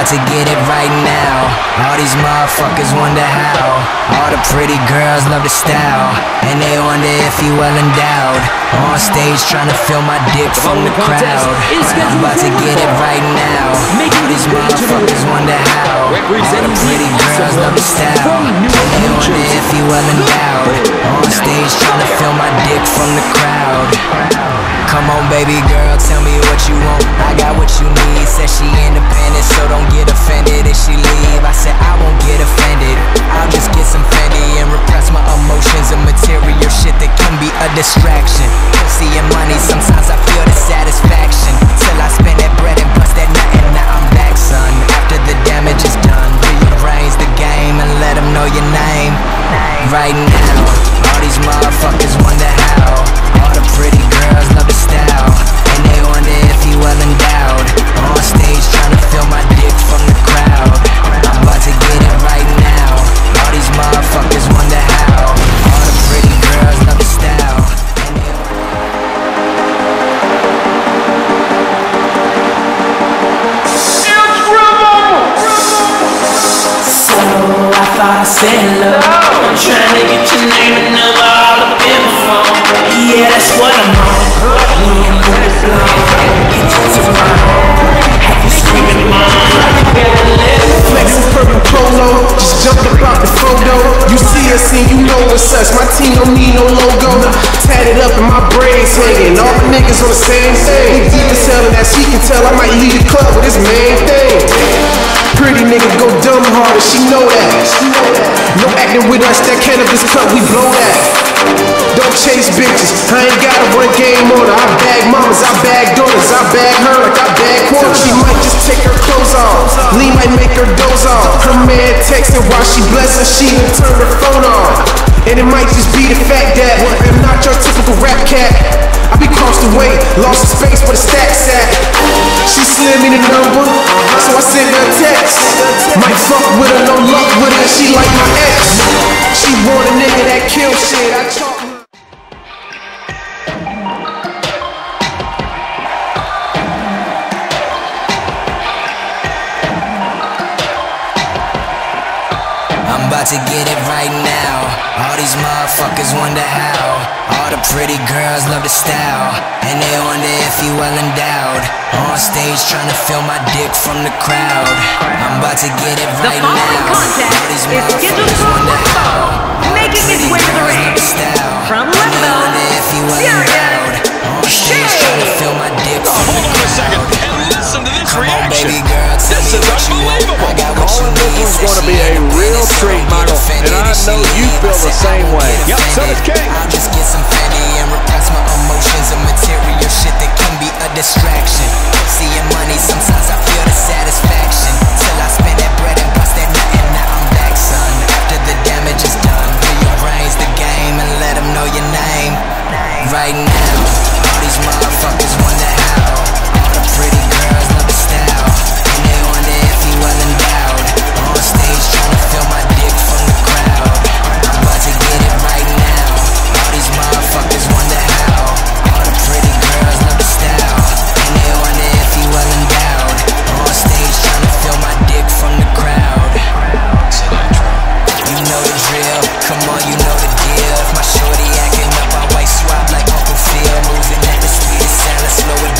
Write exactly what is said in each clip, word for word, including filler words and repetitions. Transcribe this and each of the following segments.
about to get it right now. All these motherfuckers wonder how. All the pretty girls love the style, and they wonder if you well endowed. On stage trying to fill my dick from the crowd. I'm about to get it right now. All these motherfuckers wonder how. All the pretty girls love the style, and they wonder if you well endowed. On stage trying to fill my dick from the crowd. Come on baby girl, tell me what you want. I got what you need. Said she independent, so don't get offended if she leave. I said I won't get offended, I'll just get some Fendi and repress my emotions and material shit that can be a distraction. Pussy and money, sometimes I feel the satisfaction till I spend that bread and bust that nut, and now I'm back, son. After the damage is done, rearrange the game and let them know your name. Right now, all these motherfuckers wonder how. All the pretty girls love the style, and they wonder if you well endowed. On stage trying to fill my dick from the crowd. I'm about to get it right now. All these motherfuckers wonder how. All the pretty girls love the style, and they so I thought I said love. I'm trying to get your name and number all up in the phone. Yeah, that's what I'm on. Yeah, I'm on the floor. Get you tomorrow. Have you screaming, mom? Flexing purple polo, just jumped up out the photo. You see us and you know it's us. My team don't need no logo. Tatted up and my braids hanging. All the niggas on the same thing. You can tell her that she can tell I might leave the club with this main thing. Pretty nigga go dumb hard, and she know that. No acting with us, that cannabis cup, we blow that. Don't chase bitches, I ain't got a one game order. I bag mamas, I bag daughters, I bag her like I bag quarters. She might just take her clothes off, Lee might make her doze off. Her man texting while she bless her, she done turn her phone off. And it might just be the fact that I'm not your typical rap cat. I be crossed the way, lost the space where the stacks at. She slid me the number, so I sent her a text. Might fuck with her, no luck with her, she like my ex. She want a nigga that kill shit, I talk. I'm about to get it right now. All these motherfuckers wonder how. All the pretty girls love the style, and they wonder if you well endowed. On stage trying to fill my dick from the crowd. I'm about to get it right now. The following contest is scheduled for one fall, making his way to the ring from Leadville, Florida. Shay. Hold on a second and listen to this reaction. This is unbelievable. Calling this one's going to be a real treat, Michael, and I know you feel the same way. Yep, so does Kate. I'll just get some Fendi and repress my emotions and material shit that can be a distraction. See your money, sometimes I feel the satisfaction till I spend that bread and bust that nut, and now I'm back, son. After the damage is done, rearrange the game and let them know your name. Right now, all these motherfuckers wonder how. All the pretty girls love the style, and they wonder if you well endowed. On stage trying to fill my dick from the crowd. I'm about to get it right now. All these motherfuckers wonder how. All the pretty girls love the style, and they wonder if you well endowed. On stage trying to fill my dick from the crowd. You know the drill, come on, you know the deal. If my shorty acting up, I white swab like Uncle Phil. Moving at the speed of sound, slow it down.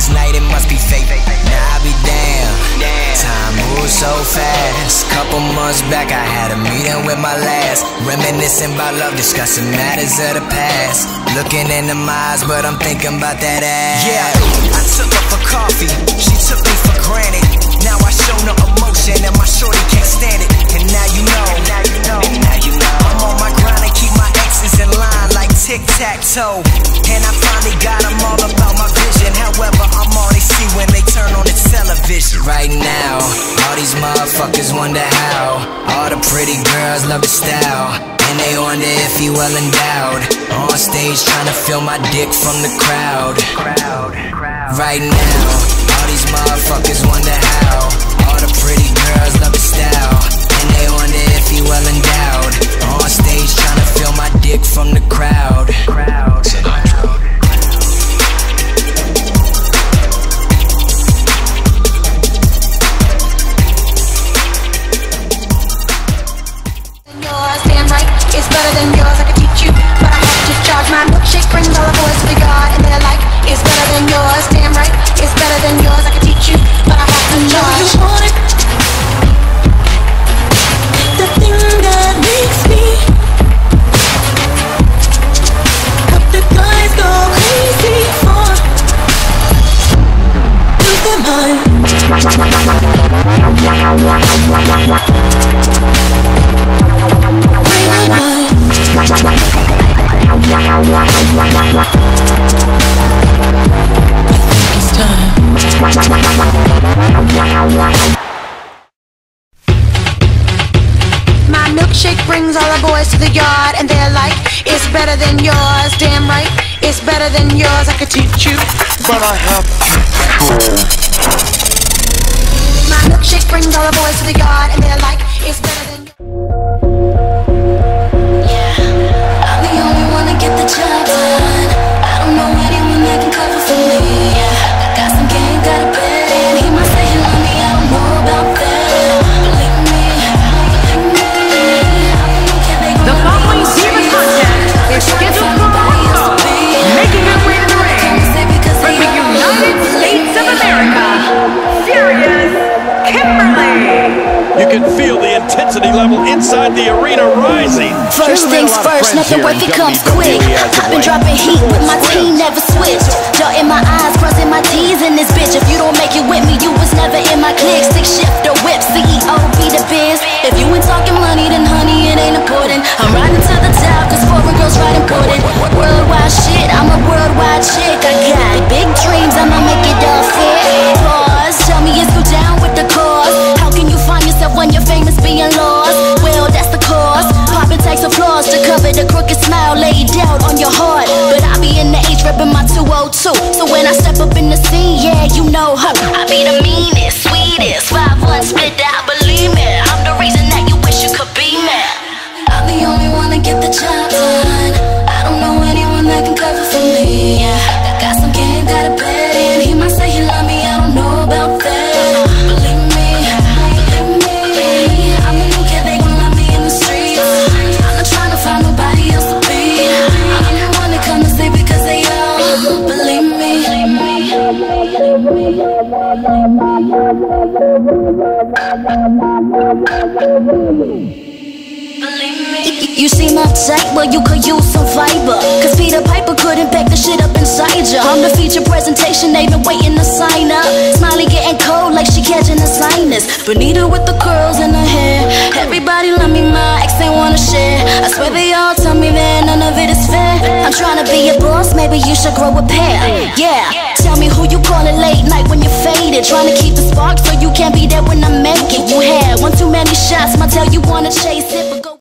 this night, it must be fake. Now I be damn, time moves so fast. Couple months back, I had a meeting with my last. Reminiscing about love, discussing matters of the past. Looking in the eyes, but I'm thinking about that ass. Yeah, I took her for coffee, she took me for granted. Now I show no emotion and my shorty can't stand it. And now you know, and now you know, and now you know. I'm on my grind and keep my exes in line like tic-tac-toe. And I finally got them all about my vision. However, I'm all they see when they turn on the television. Right now, all these motherfuckers wonder how. All the pretty girls love his style. And they wonder if he well endowed. On stage trying to feel my dick from the crowd. Right now, all these motherfuckers wonder how. All the pretty girls love his style. And they wonder if he well endowed. On stage trying to feel my dick from the crowd. It's better than yours, I could teach you, but I have to charge. My milkshake brings all the boys to God, and they're like, it's better than yours, damn right. It's better than yours, I could teach you, but I have to charge. I know you want it. The thing that makes me help the guys go crazy for. Lose their mind. Bring your mind. My milkshake brings all the boys to the yard, and they're like, it's better than yours, damn right. It's better than yours, I could teach you, but I have to. My milkshake brings all the boys to the yard, and they're like, it's better than yours. Inside the arena rising. First things first, nothing worth it comes quick. I've been dropping heat with my team, never switched. Dotting my I's, crossing my T's in this bitch. If you don't make it with me, you was never in my clique. Stick shift or whip, C E O be the biz. If you ain't talking money, then honey, it ain't important. I'm riding to the top, cause foreign girls ride important. Worldwide shit, I'm a worldwide chick. I got big dreams, I'ma make it all fit. Pause, tell me is you down with the cause? How can you find yourself when you're famous being lost? Applause to cover the crooked smile laid out on your heart. But I be in the age reppin' my two oh two. So when I step up in the scene, yeah, you know her. I be the meanest, sweetest, five one split out, believe me. I'm the reason that you wish you could be me. I'm the only one that get the job done. I don't know anyone that can cover for me. I got some game, got a bet in. He might say he love me, I don't know about that. You see my type, well you could use some fiber. Cause Peter Piper couldn't pack the shit up inside ya. On the feature presentation, they been waiting to sign up. Smiley getting cold like she catching a sinus. Bonita with the curls in her hair. Everybody love me, my ex ain't wanna share. I swear they all tell me that none of it is fair. I'm tryna be a boss, maybe you should grow a pair. Yeah, tell me who you callin' late night when you're faded. Tryna keep the spark so you can't be there when I make it. You had one too many shots, my tell you wanna chase it, but go.